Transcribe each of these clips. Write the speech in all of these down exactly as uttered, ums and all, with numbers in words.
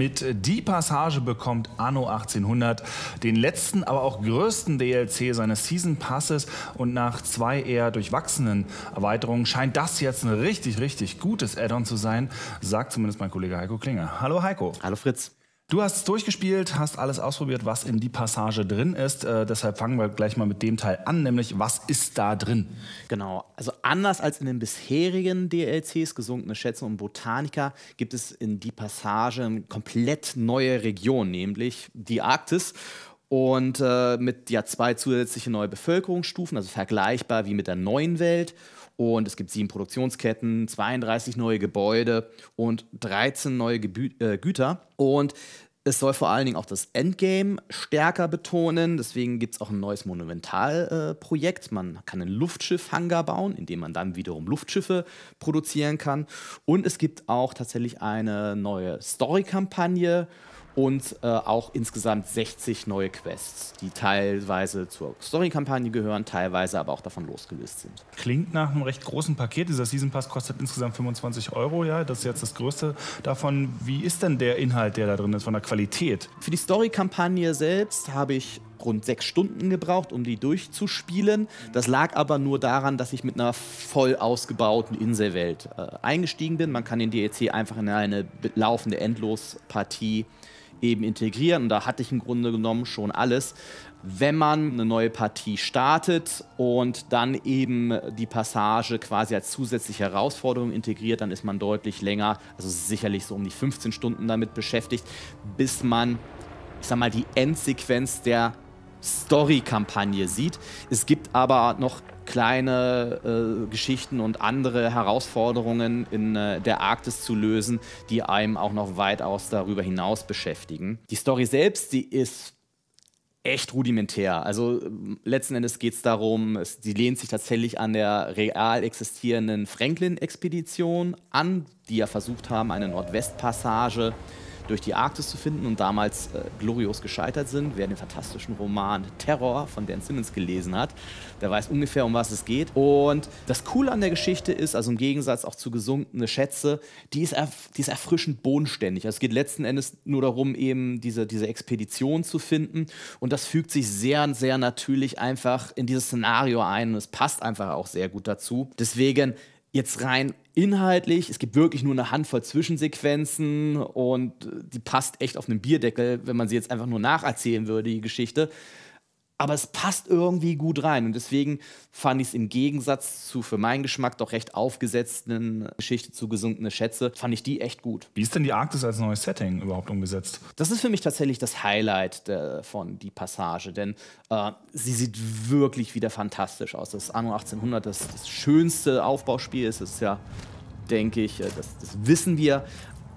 Mit Die Passage bekommt Anno achtzehnhundert den letzten, aber auch größten D L C seines Season Passes. Und nach zwei eher durchwachsenen Erweiterungen scheint das jetzt ein richtig, richtig gutes Add-on zu sein, sagt zumindest mein Kollege Heiko Klinge. Hallo Heiko. Hallo Fritz. Du hast es durchgespielt, hast alles ausprobiert, was in Die Passage drin ist. Äh, deshalb fangen wir gleich mal mit dem Teil an, nämlich was ist da drin? Genau, also anders als in den bisherigen D L Cs, Gesunkene Schätze und Botanica, gibt es in Die Passage eine komplett neue Region, nämlich die Arktis. Und äh, mit ja, zwei zusätzliche neue Bevölkerungsstufen, also vergleichbar wie mit der neuen Welt. Und es gibt sieben Produktionsketten, zweiunddreißig neue Gebäude und dreizehn neue Gebü äh, Güter. Und es soll vor allen Dingen auch das Endgame stärker betonen. Deswegen gibt es auch ein neues Monumentalprojekt. Äh, man kann ein Luftschiff-Hangar bauen, in dem man dann wiederum Luftschiffe produzieren kann. Und es gibt auch tatsächlich eine neue Story-Kampagne und äh, auch insgesamt sechzig neue Quests, die teilweise zur Story-Kampagne gehören, teilweise aber auch davon losgelöst sind. Klingt nach einem recht großen Paket. Dieser Season Pass kostet insgesamt fünfundzwanzig Euro, ja, das ist jetzt das Größte davon. Wie ist denn der Inhalt, der da drin ist, von der Qualität? Für die Story-Kampagne selbst habe ich rund sechs Stunden gebraucht, um die durchzuspielen. Das lag aber nur daran, dass ich mit einer voll ausgebauten Inselwelt äh, eingestiegen bin. Man kann den D L C einfach in eine laufende Endlospartie eben integrieren und da hatte ich im Grunde genommen schon alles. Wenn man eine neue Partie startet und dann eben die Passage quasi als zusätzliche Herausforderung integriert, dann ist man deutlich länger, also sicherlich so um die fünfzehn Stunden damit beschäftigt, bis man, ich sag mal, die Endsequenz der Story-Kampagne sieht. Es gibt aber noch kleine äh, Geschichten und andere Herausforderungen in äh, der Arktis zu lösen, die einem auch noch weitaus darüber hinaus beschäftigen. Die Story selbst, die ist echt rudimentär. Also äh, letzten Endes geht es darum, es, die lehnt sich tatsächlich an der real existierenden Franklin-Expedition an, die ja versucht haben, eine Nordwestpassage durch die Arktis zu finden und damals äh, glorios gescheitert sind. Wer den fantastischen Roman Terror von Dan Simmons gelesen hat, der weiß ungefähr, um was es geht. Und das Coole an der Geschichte ist, also im Gegensatz auch zu Gesunkene Schätze, die ist, erf die ist erfrischend bodenständig. Also es geht letzten Endes nur darum, eben diese, diese Expedition zu finden. Und das fügt sich sehr, sehr natürlich einfach in dieses Szenario ein. Und es passt einfach auch sehr gut dazu. Deswegen jetzt rein inhaltlich, es gibt wirklich nur eine Handvoll Zwischensequenzen und die passt echt auf einen Bierdeckel, wenn man sie jetzt einfach nur nacherzählen würde, die Geschichte. Aber es passt irgendwie gut rein und deswegen fand ich es im Gegensatz zu für meinen Geschmack doch recht aufgesetzten Geschichte zu Gesunkene Schätze, fand ich die echt gut. Wie ist denn die Arktis als neues Setting überhaupt umgesetzt? Das ist für mich tatsächlich das Highlight der, von Die Passage, denn äh, sie sieht wirklich wieder fantastisch aus. Das Anno achtzehnhundert, das, das schönste Aufbauspiel ist, das ist ja, denke ich, das, das wissen wir.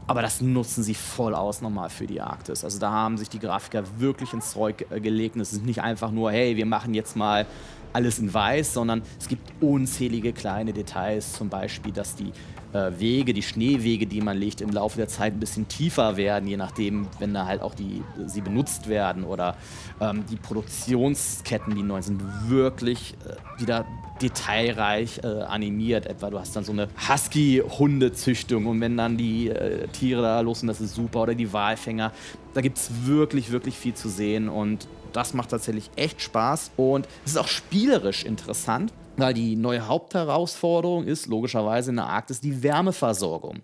Aber das nutzen sie voll aus nochmal für die Arktis. Also da haben sich die Grafiker wirklich ins Zeug gelegt. Und es ist nicht einfach nur, hey, wir machen jetzt mal alles in weiß, sondern es gibt unzählige kleine Details. Zum Beispiel, dass die äh, Wege, die Schneewege, die man legt, im Laufe der Zeit ein bisschen tiefer werden, je nachdem, wenn da halt auch die, sie benutzt werden. Oder ähm, die Produktionsketten, die neu sind, wirklich äh, wieder detailreich äh, animiert. Etwa du hast dann so eine Husky-Hundezüchtung und wenn dann die äh, Tiere da los sind, das ist super. Oder die Walfänger. Da gibt es wirklich, wirklich viel zu sehen und das macht tatsächlich echt Spaß und es ist auch spielerisch interessant, weil die neue Hauptherausforderung ist logischerweise in der Arktis die Wärmeversorgung.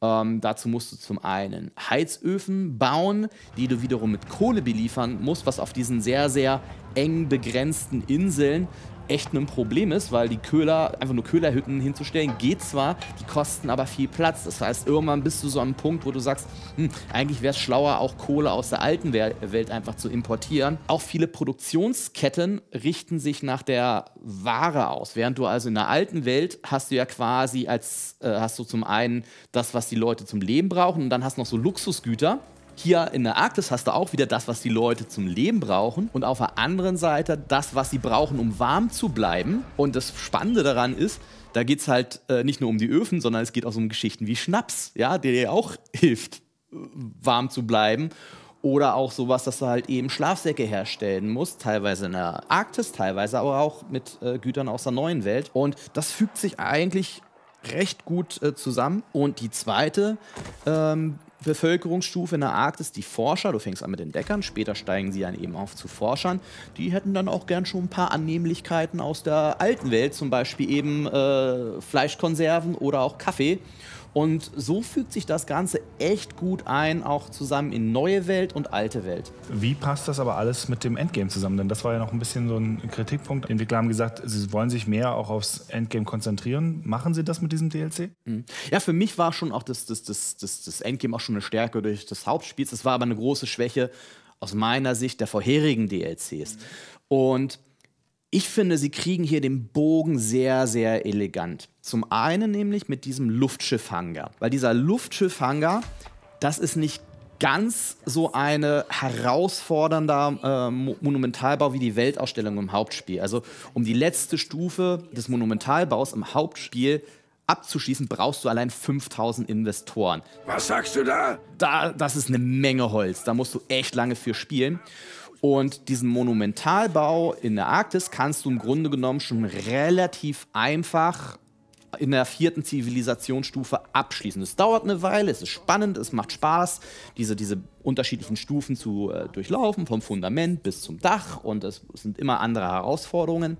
Ähm, dazu musst du zum einen Heizöfen bauen, die du wiederum mit Kohle beliefern musst, was auf diesen sehr, sehr eng begrenzten Inseln echt ein Problem ist, weil die Köhler, einfach nur Köhlerhütten hinzustellen, geht zwar, die kosten aber viel Platz. Das heißt, irgendwann bist du so am Punkt, wo du sagst, hm, eigentlich wäre es schlauer, auch Kohle aus der alten Welt einfach zu importieren. Auch viele Produktionsketten richten sich nach der Ware aus. Während du also in der alten Welt hast du ja quasi als, äh, hast du zum einen das, was die Leute zum Leben brauchen und dann hast du noch so Luxusgüter. Hier in der Arktis hast du auch wieder das, was die Leute zum Leben brauchen und auf der anderen Seite das, was sie brauchen, um warm zu bleiben. Und das Spannende daran ist, da geht es halt äh, nicht nur um die Öfen, sondern es geht auch um Geschichten wie Schnaps, ja, der dir auch hilft, warm zu bleiben. Oder auch sowas, dass du halt eben Schlafsäcke herstellen musst, teilweise in der Arktis, teilweise aber auch mit äh, Gütern aus der neuen Welt. Und das fügt sich eigentlich recht gut äh, zusammen. Und die zweite ähm, Bevölkerungsstufe in der Arktis die Forscher, du fängst an mit den Deckern, später steigen sie dann eben auf zu Forschern, die hätten dann auch gern schon ein paar Annehmlichkeiten aus der alten Welt, zum Beispiel eben äh, Fleischkonserven oder auch Kaffee. Und so fügt sich das Ganze echt gut ein, auch zusammen in neue Welt und alte Welt. Wie passt das aber alles mit dem Endgame zusammen? Denn das war ja noch ein bisschen so ein Kritikpunkt. Die Entwickler haben gesagt, sie wollen sich mehr auch aufs Endgame konzentrieren. Machen sie das mit diesem D L C? Ja, für mich war schon auch das, das, das, das, das Endgame auch schon eine Stärke durch das Hauptspiel. Das war aber eine große Schwäche aus meiner Sicht der vorherigen D L Cs. Mhm. Und ich finde, sie kriegen hier den Bogen sehr, sehr elegant. Zum einen nämlich mit diesem Luftschiff-Hangar. Weil dieser Luftschiff-Hangar, das ist nicht ganz so ein herausfordernder äh, Monumentalbau wie die Weltausstellung im Hauptspiel. Also um die letzte Stufe des Monumentalbaus im Hauptspiel abzuschließen, brauchst du allein fünftausend Investoren. Was sagst du da? Da, das ist eine Menge Holz. Da musst du echt lange für spielen. Und diesen Monumentalbau in der Arktis kannst du im Grunde genommen schon relativ einfach in der vierten Zivilisationsstufe abschließen. Es dauert eine Weile, es ist spannend, es macht Spaß, diese, diese unterschiedlichen Stufen zu äh, durchlaufen, vom Fundament bis zum Dach, und es sind immer andere Herausforderungen.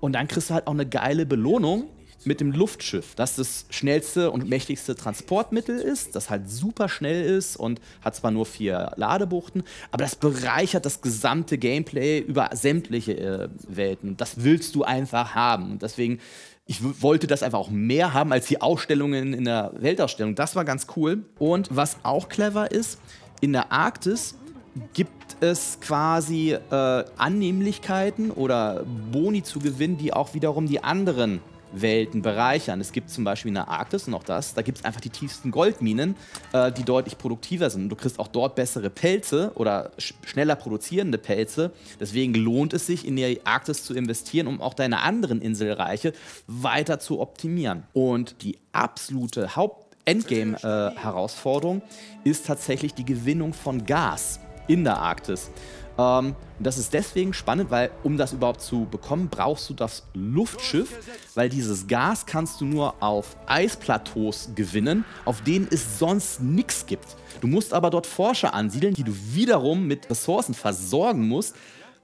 Und dann kriegst du halt auch eine geile Belohnung mit dem Luftschiff, das das schnellste und mächtigste Transportmittel ist, das halt super schnell ist und hat zwar nur vier Ladebuchten, aber das bereichert das gesamte Gameplay über sämtliche äh, Welten. Das willst du einfach haben. Und deswegen, ich wollte das einfach auch mehr haben als die Ausstellungen in der Weltausstellung. Das war ganz cool. Und was auch clever ist, in der Arktis gibt es quasi äh, Annehmlichkeiten oder Boni zu gewinnen, die auch wiederum die anderen Welten bereichern. Es gibt zum Beispiel in der Arktis, und auch das, da gibt es einfach die tiefsten Goldminen, äh, die deutlich produktiver sind. Du kriegst auch dort bessere Pelze oder sch schneller produzierende Pelze. Deswegen lohnt es sich, in die Arktis zu investieren, um auch deine anderen Inselreiche weiter zu optimieren. Und die absolute Haupt-Endgame-Herausforderung äh, ist tatsächlich die Gewinnung von Gas in der Arktis. Ähm, das ist deswegen spannend, weil um das überhaupt zu bekommen, brauchst du das Luftschiff, weil dieses Gas kannst du nur auf Eisplateaus gewinnen, auf denen es sonst nichts gibt. Du musst aber dort Forscher ansiedeln, die du wiederum mit Ressourcen versorgen musst,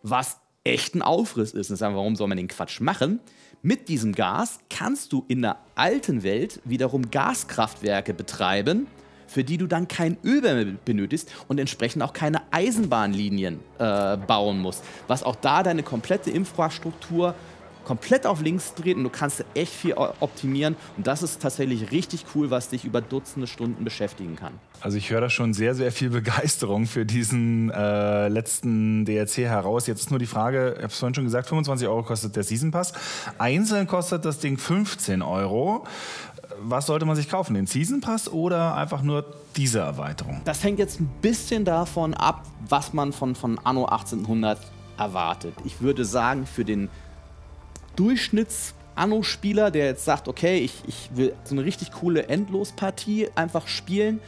was echt ein Aufriss ist. Und sagen, warum soll man den Quatsch machen? Mit diesem Gas kannst du in der alten Welt wiederum Gaskraftwerke betreiben, für die du dann kein Öl mehr benötigst und entsprechend auch keine Eisenbahnlinien äh, bauen musst. Was auch da deine komplette Infrastruktur komplett auf links dreht, und du kannst echt viel optimieren. Und das ist tatsächlich richtig cool, was dich über Dutzende Stunden beschäftigen kann. Also ich höre da schon sehr, sehr viel Begeisterung für diesen äh, letzten D L C heraus. Jetzt ist nur die Frage, ich habe es vorhin schon gesagt, fünfundzwanzig Euro kostet der Season Pass. Einzeln kostet das Ding fünfzehn Euro. Was sollte man sich kaufen? Den Season Pass oder einfach nur diese Erweiterung? Das hängt jetzt ein bisschen davon ab, was man von, von Anno achtzehnhundert erwartet. Ich würde sagen, für den Durchschnitts-Anno-Spieler, der jetzt sagt, okay, ich, ich will so eine richtig coole Endlospartie einfach spielen,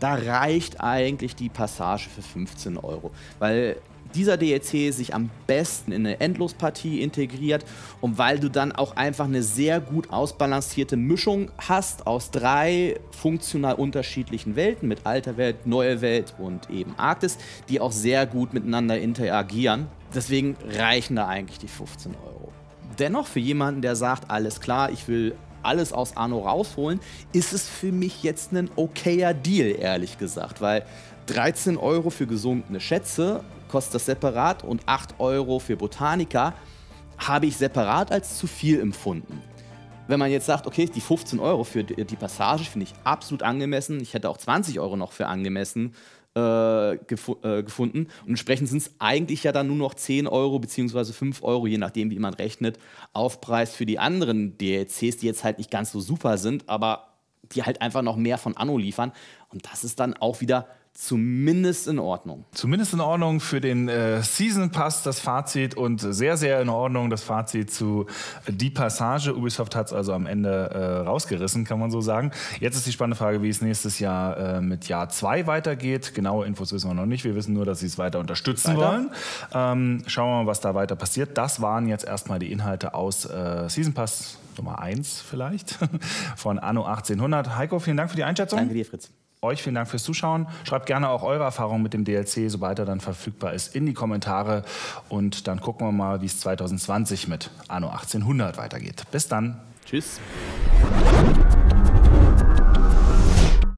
da reicht eigentlich die Passage für fünfzehn Euro. Weil dieser D L C sich am besten in eine Endlospartie integriert, und weil du dann auch einfach eine sehr gut ausbalancierte Mischung hast aus drei funktional unterschiedlichen Welten, mit alter Welt, neue Welt und eben Arktis, die auch sehr gut miteinander interagieren. Deswegen reichen da eigentlich die fünfzehn Euro. Dennoch, für jemanden, der sagt, alles klar, ich will alles aus Anno rausholen, ist es für mich jetzt ein okayer Deal, ehrlich gesagt, weil dreizehn Euro für gesunkene Schätze kostet das separat und acht Euro für Botanica habe ich separat als zu viel empfunden. Wenn man jetzt sagt, okay, die fünfzehn Euro für die Passage finde ich absolut angemessen, ich hätte auch zwanzig Euro noch für angemessen äh, gefu äh, gefunden, und entsprechend sind es eigentlich ja dann nur noch zehn Euro bzw. fünf Euro, je nachdem wie man rechnet, Aufpreis für die anderen D L Cs, die jetzt halt nicht ganz so super sind, aber die halt einfach noch mehr von Anno liefern, und das ist dann auch wieder zumindest in Ordnung. Zumindest in Ordnung für den äh, Season Pass, das Fazit, und sehr, sehr in Ordnung das Fazit zu Die Passage. Ubisoft hat es also am Ende äh, rausgerissen, kann man so sagen. Jetzt ist die spannende Frage, wie es nächstes Jahr äh, mit Jahr zwei weitergeht. Genaue Infos wissen wir noch nicht. Wir wissen nur, dass sie es weiter unterstützen weiter. wollen. Ähm, schauen wir mal, was da weiter passiert. Das waren jetzt erstmal die Inhalte aus äh, Season Pass Nummer eins vielleicht von Anno achtzehnhundert. Heiko, vielen Dank für die Einschätzung. Danke dir, Fritz. Euch vielen Dank fürs Zuschauen. Schreibt gerne auch eure Erfahrungen mit dem D L C, sobald er dann verfügbar ist, in die Kommentare. Und dann gucken wir mal, wie es zwanzig zwanzig mit Anno achtzehnhundert weitergeht. Bis dann. Tschüss.